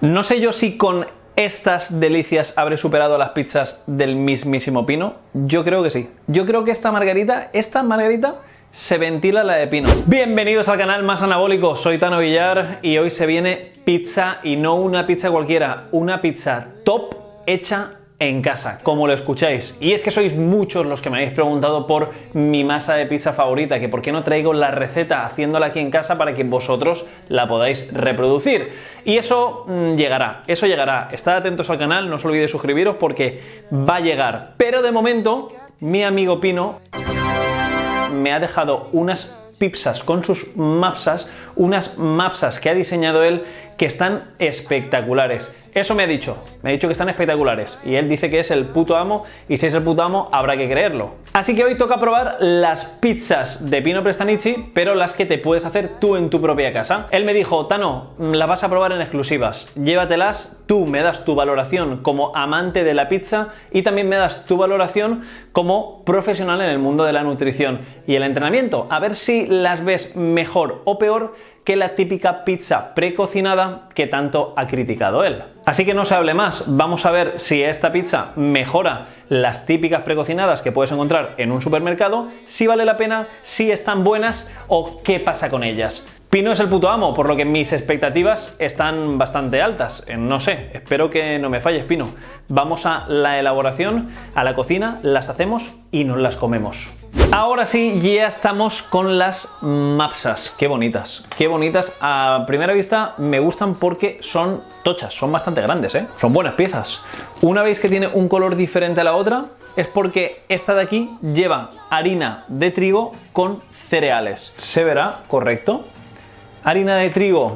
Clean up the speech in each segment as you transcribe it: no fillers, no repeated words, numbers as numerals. No sé yo si con estas delicias habré superado las pizzas del mismísimo Pino. Yo creo que sí. Yo creo que esta margarita se ventila la de Pino. Bienvenidos al canal más anabólico. Soy Tano Villar y hoy se viene pizza, y no una pizza cualquiera, una pizza top hecha en casa, como lo escucháis. Y es que sois muchos los que me habéis preguntado por mi masa de pizza favorita, que por qué no traigo la receta haciéndola aquí en casa para que vosotros la podáis reproducir. Y eso llegará, eso llegará. Estad atentos al canal, no os olvidéis suscribiros porque va a llegar. Pero de momento, mi amigo Pino me ha dejado unas pizzas con sus mapsas, unas mapsas que ha diseñado él, que están espectaculares. Eso me ha dicho que están espectaculares, y él dice que es el puto amo, y si es el puto amo habrá que creerlo. Así que hoy toca probar las pizzas de Pino Prestanizzi, pero las que te puedes hacer tú en tu propia casa. Él me dijo: Tano, las vas a probar en exclusivas, llévatelas, tú me das tu valoración como amante de la pizza y también me das tu valoración como profesional en el mundo de la nutrición y el entrenamiento, a ver si las ves mejor o peor que la típica pizza precocinada que tanto ha criticado él. Así que no se hable más, vamos a ver si esta pizza mejora las típicas precocinadas que puedes encontrar en un supermercado, si vale la pena, si están buenas o qué pasa con ellas. Pino es el puto amo, por lo que mis expectativas están bastante altas. No sé, espero que no me falles, Pino. Vamos a la elaboración, a la cocina, las hacemos y nos las comemos. Ahora sí, ya estamos con las mapsas. Qué bonitas, qué bonitas. A primera vista me gustan porque son tochas, son bastante grandes, ¿eh? Son buenas piezas. Una vez que tiene un color diferente a la otra, es porque esta de aquí lleva harina de trigo con cereales. Se verá, correcto. Harina de trigo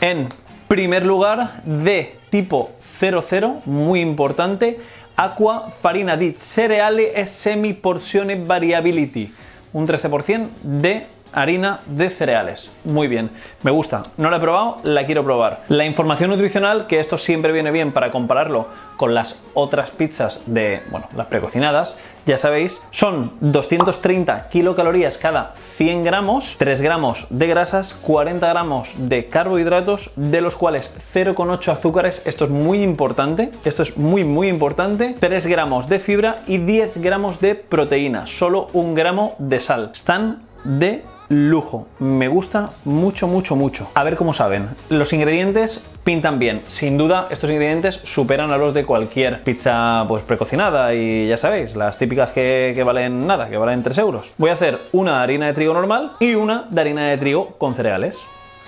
en primer lugar, de tipo 00, muy importante. Acqua, farina di cereali e semiporzione variability. Un 13% de harina de cereales. Muy bien, me gusta. No la he probado, la quiero probar. La información nutricional, que esto siempre viene bien para compararlo con las otras pizzas de, bueno, las precocinadas, ya sabéis, son 230 kilocalorías cada 100 gramos, 3 gramos de grasas, 40 gramos de carbohidratos, de los cuales 0,8 azúcares, esto es muy importante, esto es muy muy importante, 3 gramos de fibra y 10 gramos de proteína, solo 1 gramo de sal. Están de lujo, me gusta mucho, mucho, mucho. A ver cómo saben. Los ingredientes pintan bien. Sin duda, estos ingredientes superan a los de cualquier pizza pues precocinada, y ya sabéis, las típicas que valen nada, que valen 3 euros. Voy a hacer una de harina de trigo normal y una de harina de trigo con cereales.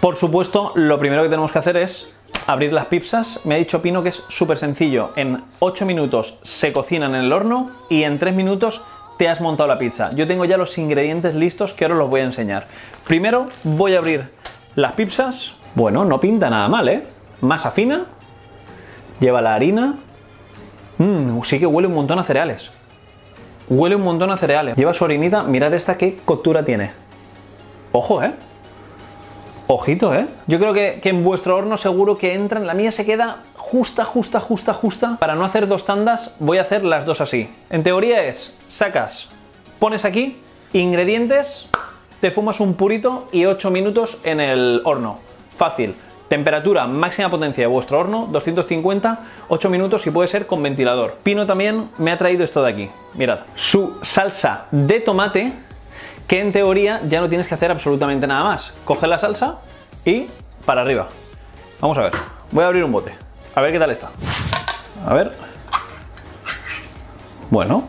Por supuesto, lo primero que tenemos que hacer es abrir las pizzas. Me ha dicho Pino que es súper sencillo. En 8 minutos se cocinan en el horno y en 3 minutos te has montado la pizza. Yo tengo ya los ingredientes listos que ahora os los voy a enseñar. Primero voy a abrir las pizzas. Bueno, no pinta nada mal, ¿eh? Masa fina. Lleva la harina. Sí que huele un montón a cereales. Huele un montón a cereales. Lleva su harinita. Mirad esta qué costura tiene. Ojo, ¿eh? Ojito, ¿eh? Yo creo que en vuestro horno seguro que entran. La mía se queda justa. Para no hacer dos tandas voy a hacer las dos así. En teoría es, sacas, pones aquí, ingredientes, te fumas un purito y 8 minutos en el horno. Fácil. Temperatura máxima potencia de vuestro horno, 250, 8 minutos y puede ser con ventilador. Pino también me ha traído esto de aquí. Mirad, su salsa de tomate, que en teoría ya no tienes que hacer absolutamente nada más. Coge la salsa y para arriba. Vamos a ver, voy a abrir un bote, a ver qué tal está. A ver. Bueno,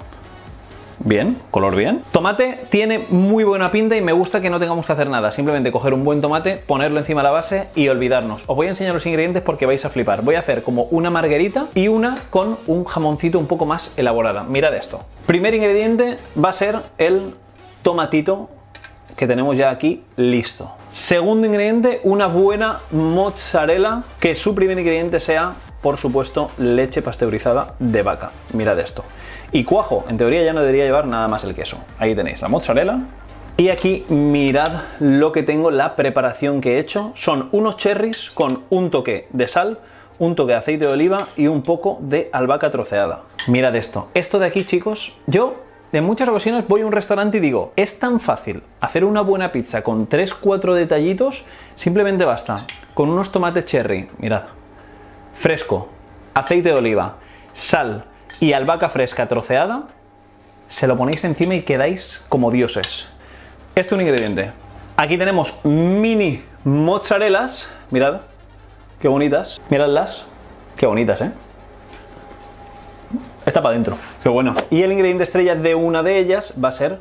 bien, color bien. Tomate tiene muy buena pinta y me gusta que no tengamos que hacer nada. Simplemente coger un buen tomate, ponerlo encima de la base y olvidarnos. Os voy a enseñar los ingredientes porque vais a flipar. Voy a hacer como una margarita y una con un jamoncito un poco más elaborada. Mirad esto. Primer ingrediente va a ser el tomatito que tenemos ya aquí listo. Segundo ingrediente, una buena mozzarella, que su primer ingrediente sea, por supuesto, leche pasteurizada de vaca. Mirad esto. Y cuajo, en teoría ya no debería llevar nada más el queso. Ahí tenéis la mozzarella. Y aquí mirad lo que tengo, la preparación que he hecho. Son unos cherries con un toque de sal, un toque de aceite de oliva y un poco de albahaca troceada. Mirad esto. Esto de aquí, chicos, yo en muchas ocasiones voy a un restaurante y digo, es tan fácil hacer una buena pizza con 3-4 detallitos, simplemente basta con unos tomates cherry, mirad, fresco, aceite de oliva, sal y albahaca fresca troceada, se lo ponéis encima y quedáis como dioses. Este es un ingrediente. Aquí tenemos mini mozzarelas, mirad, qué bonitas, miradlas, qué bonitas, ¿eh? Está para adentro, qué bueno. Y el ingrediente estrella de una de ellas va a ser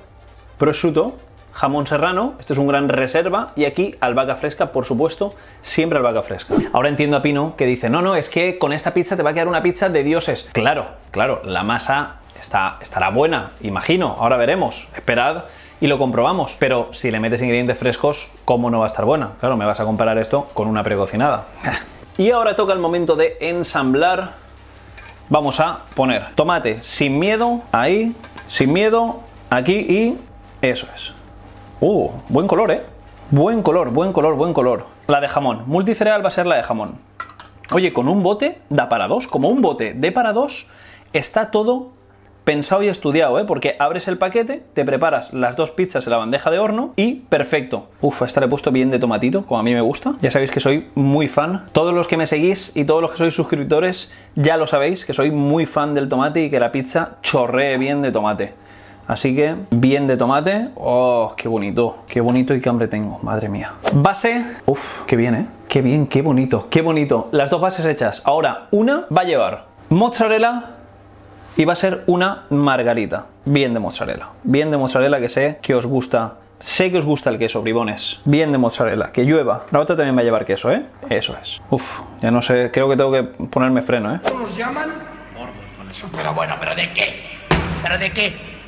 prosciutto, jamón serrano, este es un gran reserva, y aquí albahaca fresca, por supuesto, siempre albahaca fresca. Ahora entiendo a Pino que dice, no, es que con esta pizza te va a quedar una pizza de dioses. Claro, la masa estará buena, imagino, ahora veremos, esperad y lo comprobamos. Pero si le metes ingredientes frescos, ¿cómo no va a estar buena? Claro, me vas a comparar esto con una precocinada. Y ahora toca el momento de ensamblar. Vamos a poner tomate sin miedo, ahí, sin miedo, aquí y eso es. Buen color, ¿eh? Buen color. La de jamón, multicereal va a ser la de jamón. Oye, con un bote da para dos, como un bote de para dos, está todo pensado y estudiado, ¿eh? Porque abres el paquete, te preparas las dos pizzas en la bandeja de horno y perfecto. A esta le he puesto bien de tomatito, como a mí me gusta. Ya sabéis que soy muy fan. Todos los que me seguís y todos los que sois suscriptores ya lo sabéis, que soy muy fan del tomate y que la pizza chorree bien de tomate. Así que bien de tomate. ¡Oh, qué bonito y qué hambre tengo! Madre mía. Base. Qué bien, ¿eh? Qué bien, qué bonito, qué bonito. Las dos bases hechas. Ahora, una va a llevar mozzarella. Y va a ser una margarita, bien de mozzarella que sé que os gusta, el queso, bribones, bien de mozzarella, que llueva. La otra también va a llevar queso, ¿eh? Eso es. Ya no sé, creo que tengo que ponerme freno, ¿eh? ¿Cómo nos llaman? Gordos con eso. Pero bueno, ¿pero de qué? ¿Pero de qué?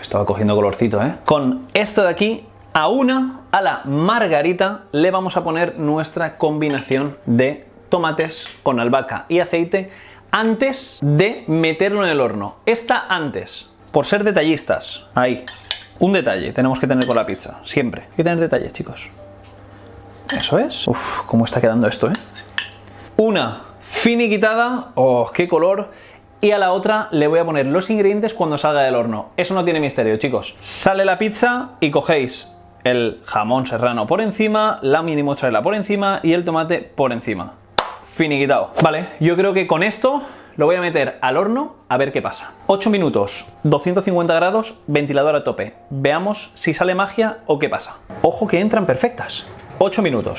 Estaba cogiendo colorcito, ¿eh? Con esto de aquí, a la margarita, le vamos a poner nuestra combinación de tomates con albahaca y aceite antes de meterlo en el horno. Esta antes, por ser detallistas. Ahí, un detalle tenemos que tener con la pizza, siempre. Hay que tener detalles, chicos. Eso es. Cómo está quedando esto, ¿eh? Una finiquitada. Qué color. Y a la otra le voy a poner los ingredientes cuando salga del horno. Eso no tiene misterio, chicos. Sale la pizza y cogéis el jamón serrano por encima, la mini mozzarella por encima y el tomate por encima. Finiquitado. Vale, yo creo que con esto lo voy a meter al horno a ver qué pasa. 8 minutos, 250 grados, ventilador a tope. Veamos si sale magia o qué pasa. Ojo que entran perfectas. 8 minutos.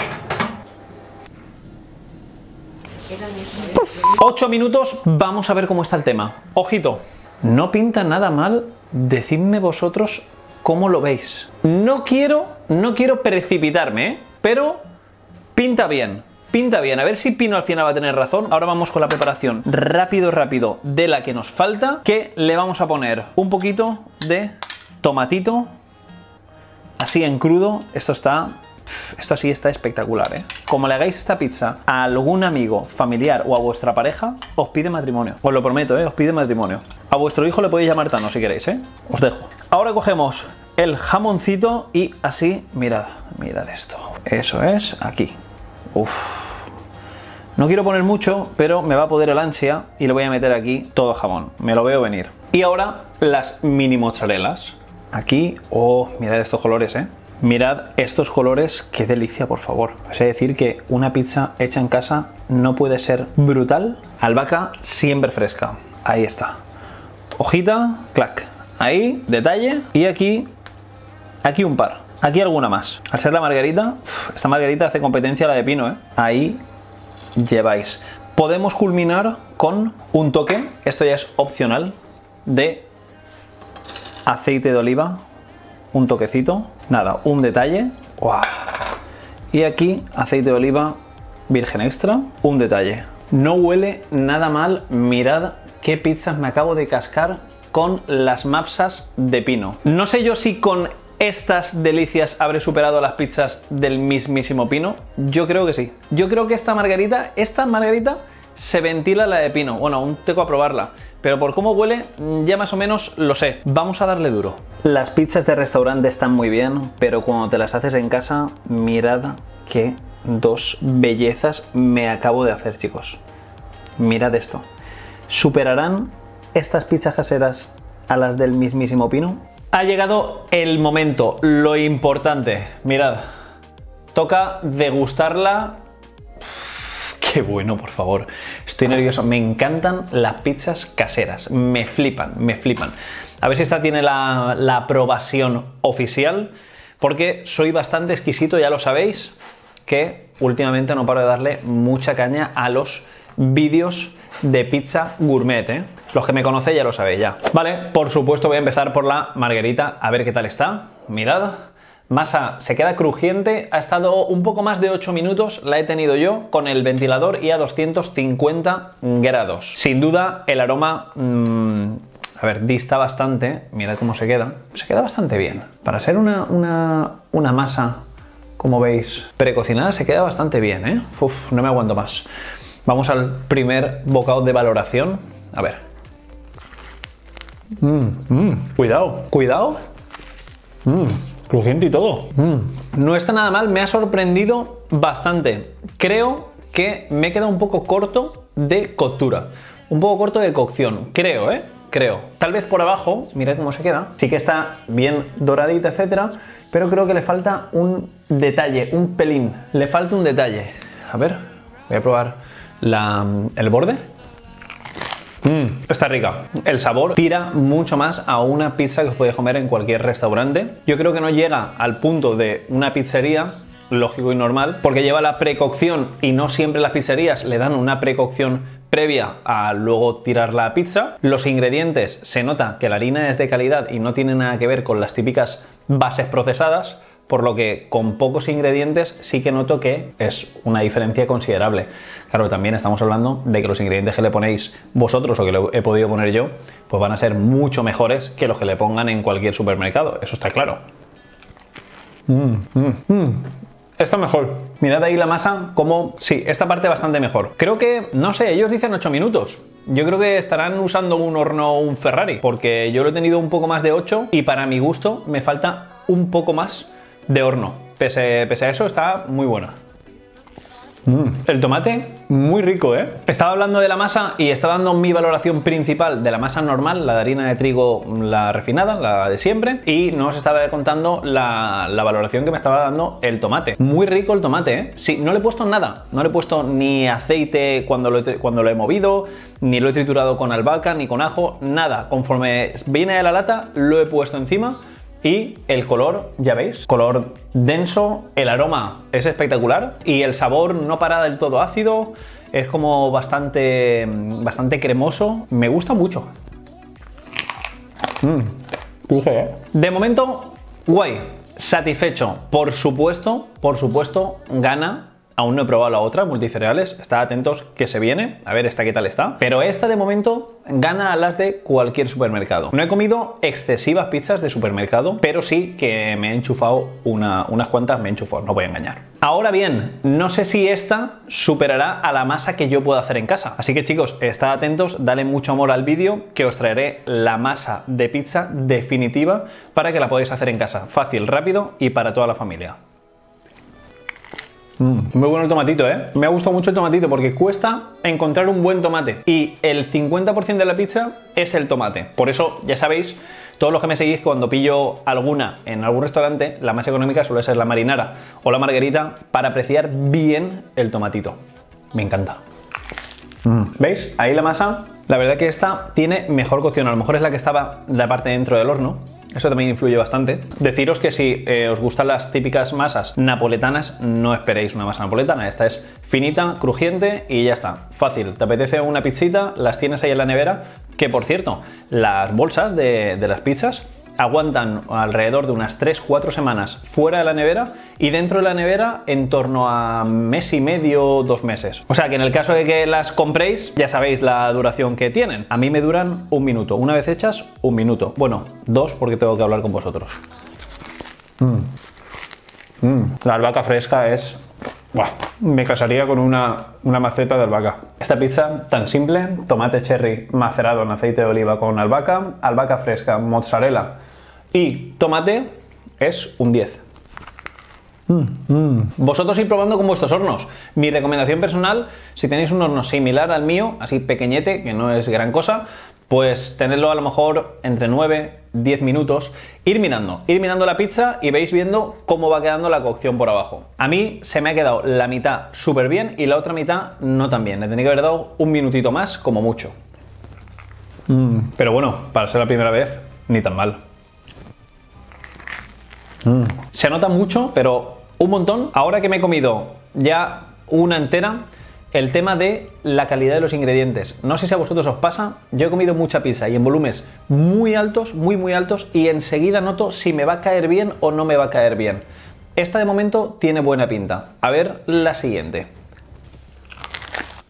8 minutos, vamos a ver cómo está el tema. Ojito, no pinta nada mal, decidme vosotros cómo lo veis. No quiero precipitarme, ¿eh? Pero pinta bien. Pinta bien, a ver si Pino al final va a tener razón. Ahora vamos con la preparación rápido de la que nos falta, que le vamos a poner un poquito de tomatito, así en crudo. Esto así está espectacular, ¿eh? Como le hagáis esta pizza a algún amigo, familiar o a vuestra pareja, os pide matrimonio. Os lo prometo, ¿eh? Os pide matrimonio. A vuestro hijo le podéis llamar Tano si queréis, ¿eh? Os dejo. Ahora cogemos el jamoncito y así, mirad esto. Eso es, aquí. No quiero poner mucho, pero me va a poder el ansia y le voy a meter aquí todo jamón. Me lo veo venir. Y ahora las mini mozzarelas. Aquí, mirad estos colores, ¿eh? Mirad estos colores, qué delicia, por favor. Es decir, que una pizza hecha en casa no puede ser brutal. Albahaca siempre fresca. Ahí está. Hojita, clac. Ahí, detalle. Y aquí un par. Aquí alguna más. Al ser la margarita, esta margarita hace competencia a la de Pino, ¿eh? Ahí lleváis. Podemos culminar con un toque, esto ya es opcional, de aceite de oliva. Un toquecito, nada, un detalle. Y aquí aceite de oliva virgen extra, un detalle. No huele nada mal, mirad qué pizzas me acabo de cascar con las mapsas de Pino. No sé yo si con estas delicias habré superado las pizzas del mismísimo Pino. Yo creo que sí. Yo creo que esta margarita se ventila la de Pino. Bueno, aún tengo a probarla, pero por cómo huele ya más o menos lo sé. Vamos a darle duro. Las pizzas de restaurante están muy bien, pero cuando te las haces en casa, mirad qué dos bellezas me acabo de hacer, chicos. Mirad esto. ¿Superarán estas pizzas caseras a las del mismísimo Pino? Ha llegado el momento, lo importante. Mirad, Toca degustarla. ¡Qué bueno, por favor! Estoy nervioso. Me encantan las pizzas caseras. Me flipan, me flipan. A ver si esta tiene la aprobación oficial, porque soy bastante exquisito, ya lo sabéis, que últimamente no paro de darle mucha caña a los vídeos de pizza gourmet, ¿eh? Los que me conocéis ya lo sabéis ya. Vale, por supuesto voy a empezar por la margarita, a ver qué tal está. Mirad. Masa se queda crujiente, ha estado un poco más de 8 minutos, la he tenido yo con el ventilador y a 250 grados. Sin duda el aroma, a ver, dista bastante, mira cómo se queda bastante bien. Para ser una masa, como veis, precocinada, se queda bastante bien, ¿eh? Uf, no me aguanto más. Vamos al primer bocado de valoración, a ver. Cuidado, cuidado. Crujiente y todo. No está nada mal, me ha sorprendido bastante. Creo que me he quedado un poco corto de costura, un poco corto de cocción, creo, ¿eh? Creo. Tal vez por abajo, mirad cómo se queda. Sí que está bien doradita, etcétera, pero creo que le falta un detalle, un pelín. Le falta un detalle. A ver, voy a probar el borde. Está rica. El sabor tira mucho más a una pizza que os podéis comer en cualquier restaurante. Yo creo que no llega al punto de una pizzería, lógico y normal, porque lleva la precocción y no siempre las pizzerías le dan una precocción previa a luego tirar la pizza. Los ingredientes, se nota que la harina es de calidad y no tiene nada que ver con las típicas bases procesadas, por lo que con pocos ingredientes sí que noto que es una diferencia considerable. Claro, también estamos hablando de que los ingredientes que le ponéis vosotros o que le he podido poner yo, pues van a ser mucho mejores que los que le pongan en cualquier supermercado, eso está claro. Está mejor. Mirad ahí la masa como... Sí, esta parte bastante mejor. Creo que, no sé, ellos dicen 8 minutos. Yo creo que estarán usando un horno o un Ferrari, porque yo lo he tenido un poco más de 8 y para mi gusto me falta un poco más de horno. Pese a eso, está muy buena. El tomate, muy rico, ¿eh? Estaba hablando de la masa y está dando mi valoración principal de la masa normal, la de harina de trigo, la refinada, la de siempre, y no os estaba contando la valoración que me estaba dando el tomate. Muy rico el tomate, ¿eh? Sí, no le he puesto nada, no le he puesto ni aceite cuando lo he movido, ni lo he triturado con albahaca, ni con ajo, nada. Conforme viene de la lata, lo he puesto encima. Y el color, ya veis, color denso, el aroma es espectacular y el sabor no para del todo ácido, es como bastante cremoso, me gusta mucho. De momento, guay, satisfecho, por supuesto, gana. Aún no he probado la otra, multicereales, estad atentos que se viene, a ver esta qué tal está. Pero esta de momento gana a las de cualquier supermercado. No he comido excesivas pizzas de supermercado, pero sí que me he enchufado unas cuantas, me he enchufado, no voy a engañar. Ahora bien, no sé si esta superará a la masa que yo pueda hacer en casa. Así que chicos, estad atentos, dale mucho amor al vídeo, que os traeré la masa de pizza definitiva para que la podáis hacer en casa. Fácil, rápido y para toda la familia. Muy bueno el tomatito, ¿eh? Me ha gustado mucho el tomatito porque cuesta encontrar un buen tomate y el 50% de la pizza es el tomate. Por eso, ya sabéis, todos los que me seguís, cuando pillo alguna en algún restaurante, la más económica suele ser la marinara o la margarita para apreciar bien el tomatito. Me encanta. ¿Veis? Ahí la masa. La verdad que esta tiene mejor cocción. A lo mejor es la que estaba la parte dentro del horno. Eso también influye bastante. Deciros que si os gustan las típicas masas napoletanas, no esperéis una masa napoletana. Esta es finita, crujiente y ya está. Fácil. Te apetece una pizzita, las tienes ahí en la nevera. Que por cierto, las bolsas de las pizzas aguantan alrededor de unas 3-4 semanas fuera de la nevera y dentro de la nevera en torno a mes y medio, 2 meses. O sea que en el caso de que las compréis, ya sabéis la duración que tienen. A mí me duran 1 minuto. Una vez hechas, 1 minuto. Bueno, 2 porque tengo que hablar con vosotros. La albahaca fresca es... Buah, me casaría con una maceta de albahaca. Esta pizza tan simple, tomate cherry macerado en aceite de oliva con albahaca, albahaca fresca, mozzarella y tomate, es un 10. Vosotros ir probando con vuestros hornos. Mi recomendación personal, si tenéis un horno similar al mío, así pequeñete, que no es gran cosa, pues tenedlo a lo mejor entre 9 10 minutos, ir mirando la pizza y veis viendo cómo va quedando la cocción por abajo. A mí se me ha quedado la mitad súper bien y la otra mitad no tan bien. Le tenía que haber dado un minutito más como mucho. Pero bueno, para ser la primera vez, ni tan mal. Se nota mucho, pero un montón. Ahora que me he comido ya una entera, el tema de la calidad de los ingredientes. No sé si a vosotros os pasa, yo he comido mucha pizza y en volúmenes muy altos, muy altos, y enseguida noto si me va a caer bien o no me va a caer bien. Esta de momento tiene buena pinta. A ver la siguiente.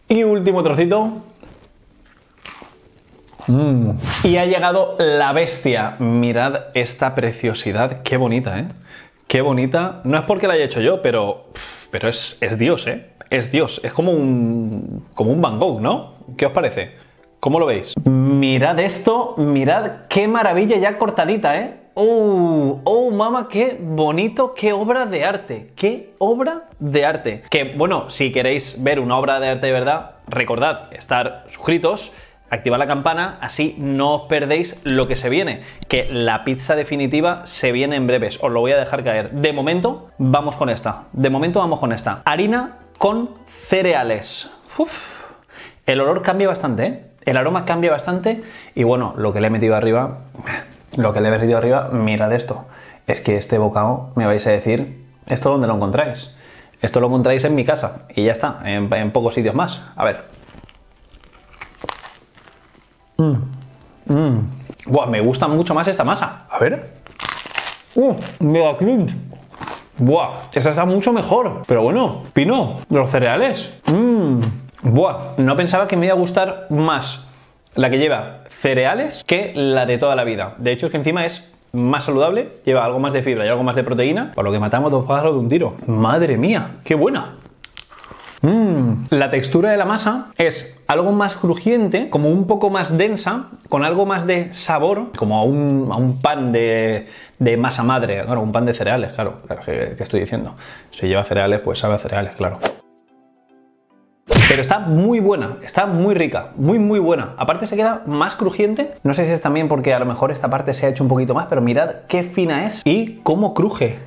Y último trocito. Y ha llegado la bestia. Mirad esta preciosidad. Qué bonita, ¿eh? Qué bonita. No es porque la haya hecho yo, pero es Dios, ¿eh? Es Dios. Es como un Van Gogh, ¿no? ¿Qué os parece? ¿Cómo lo veis? Mirad esto. Mirad qué maravilla ya cortadita, ¿eh? ¡Oh, mamá! ¡Qué bonito! ¡Qué obra de arte! ¡Qué obra de arte! Que, bueno, si queréis ver una obra de arte de verdad, recordad estar suscritos, activad la campana, así no os perdéis lo que se viene, que la pizza definitiva se viene en breves. Os lo voy a dejar caer. De momento, vamos con esta. Harina con cereales. Uf. El olor cambia bastante, ¿eh? El aroma cambia bastante. Y bueno, lo que le he metido arriba, mirad esto. Es que este bocado, me vais a decir, ¿esto dónde lo encontráis? Esto lo encontráis en mi casa. Y ya está, en pocos sitios más. A ver. Buah, me gusta mucho más esta masa. A ver. Mega crunch. Buah, esa está mucho mejor. Pero bueno, Pino, los cereales. Buah, no pensaba que me iba a gustar más la que lleva cereales que la de toda la vida. De hecho, es que encima es más saludable, lleva algo más de fibra y algo más de proteína, por lo que matamos dos pájaros de un tiro. Madre mía, qué buena. La textura de la masa es algo más crujiente, como un poco más densa, con algo más de sabor, como a un pan de masa madre, claro, un pan de cereales, claro, ¿qué estoy diciendo? Si lleva cereales, pues sabe a cereales, claro. Pero está muy buena, está muy rica, muy buena. Aparte se queda más crujiente. No sé si es también porque a lo mejor esta parte se ha hecho un poquito más, pero mirad qué fina es y cómo cruje.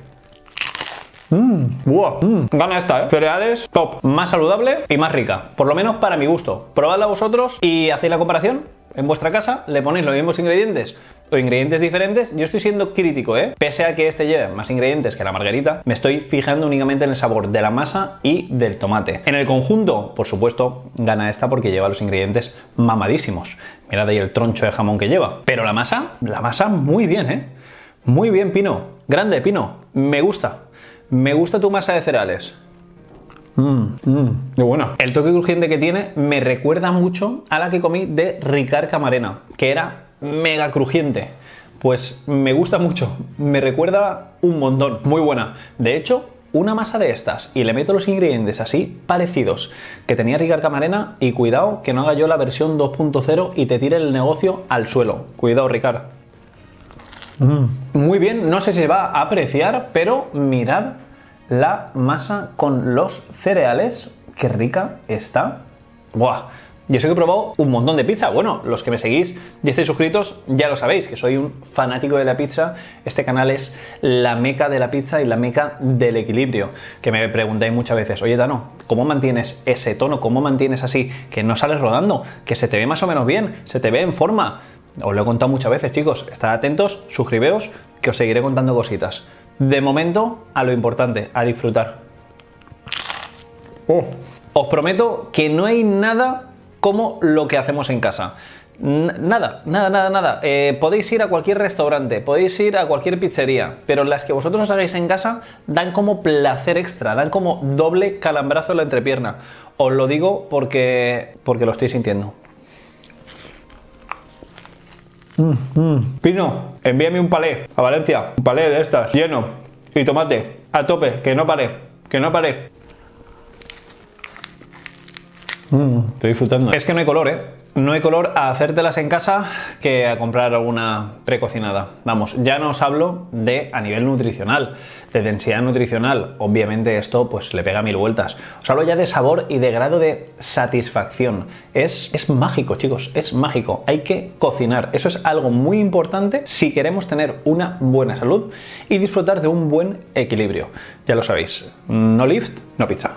Wow. Gana esta, ¿eh? Cereales, top. Más saludable y más rica. Por lo menos para mi gusto. Probadla vosotros y hacéis la comparación. En vuestra casa le ponéis los mismos ingredientes o ingredientes diferentes. Yo estoy siendo crítico, ¿eh? Pese a que este lleve más ingredientes que la margarita, me estoy fijando únicamente en el sabor de la masa y del tomate. En el conjunto, por supuesto, gana esta porque lleva los ingredientes mamadísimos. Mirad ahí el troncho de jamón que lleva. Pero la masa muy bien, ¿eh? Muy bien, Pino. Grande, Pino. Me gusta. Me gusta tu masa de cereales. Qué bueno. El toque crujiente que tiene me recuerda mucho a la que comí de Ricard Camarena, que era mega crujiente. Pues me gusta mucho, me recuerda un montón. Muy buena. De hecho, una masa de estas y le meto los ingredientes así parecidos que tenía Ricard Camarena y cuidado que no haga yo la versión 2.0 y te tire el negocio al suelo. Cuidado, Ricard. Muy bien, no sé si se va a apreciar, pero mirad la masa con los cereales. Qué rica está. Buah, yo sé que he probado un montón de pizza. Bueno, los que me seguís y estáis suscritos ya lo sabéis, que soy un fanático de la pizza. Este canal es la meca de la pizza y la meca del equilibrio. Que me preguntáis muchas veces, oye Tano, ¿cómo mantienes ese tono? ¿Cómo mantienes así? Que no sales rodando, que se te ve más o menos bien, se te ve en forma. Os lo he contado muchas veces, chicos. Estad atentos, suscribeos, que os seguiré contando cositas. De momento, a lo importante, a disfrutar. Os prometo que no hay nada como lo que hacemos en casa. Nada. Podéis ir a cualquier restaurante, podéis ir a cualquier pizzería, pero las que vosotros os hagáis en casa dan como placer extra, dan como doble calambrazo en la entrepierna. Os lo digo porque lo estoy sintiendo. Pino, envíame un palé a Valencia, un palé de estas, lleno y tomate, a tope, que no paré. Estoy disfrutando. Es que no hay color, ¿eh? No hay color a hacértelas en casa que a comprar alguna precocinada. Vamos, ya no os hablo de a nivel nutricional, de densidad nutricional. Obviamente esto pues le pega mil vueltas. Os hablo ya de sabor y de grado de satisfacción. Es mágico, chicos, es mágico. Hay que cocinar. Eso es algo muy importante si queremos tener una buena salud y disfrutar de un buen equilibrio. Ya lo sabéis, no lift, no pizza.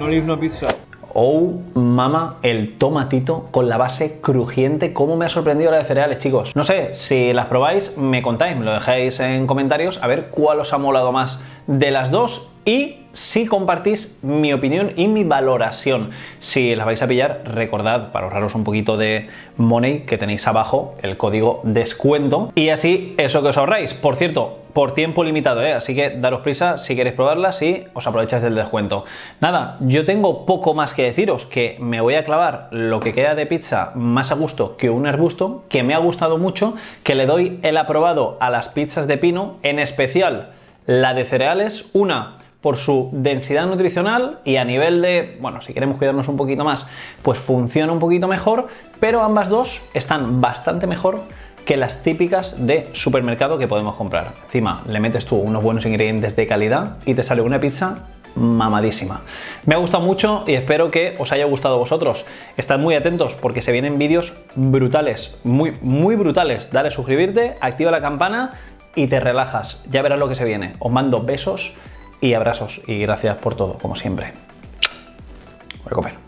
No lift, no pizza. Oh, mama, el tomatito con la base crujiente. ¿Cómo me ha sorprendido la de cereales, chicos? No sé, si las probáis, me contáis, me lo dejáis en comentarios, a ver cuál os ha molado más de las dos y si compartís mi opinión y mi valoración. Si las vais a pillar, recordad, para ahorraros un poquito de money, que tenéis abajo el código descuento y así eso que os ahorráis. Por cierto, por tiempo limitado, ¿eh? Así que daros prisa si queréis probarlas y os aprovecháis del descuento. Nada, yo tengo poco más que deciros, que me voy a clavar lo que queda de pizza más a gusto que un arbusto, que me ha gustado mucho, que le doy el aprobado a las pizzas de Pino, en especial la de cereales, una por su densidad nutricional y a nivel de, bueno, si queremos cuidarnos un poquito más, pues funciona un poquito mejor, pero ambas dos están bastante mejor que las típicas de supermercado que podemos comprar. Encima le metes tú unos buenos ingredientes de calidad y te sale una pizza mamadísima. Me ha gustado mucho y espero que os haya gustado a vosotros. Estad muy atentos porque se vienen vídeos brutales, muy brutales. Dale a suscribirte, activa la campana y te relajas. Ya verás lo que se viene. Os mando besos y abrazos y gracias por todo, como siempre. Voy a comer.